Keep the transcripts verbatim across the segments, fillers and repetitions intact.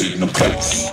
in the place.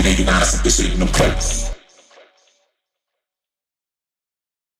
You gotta sit this in the place.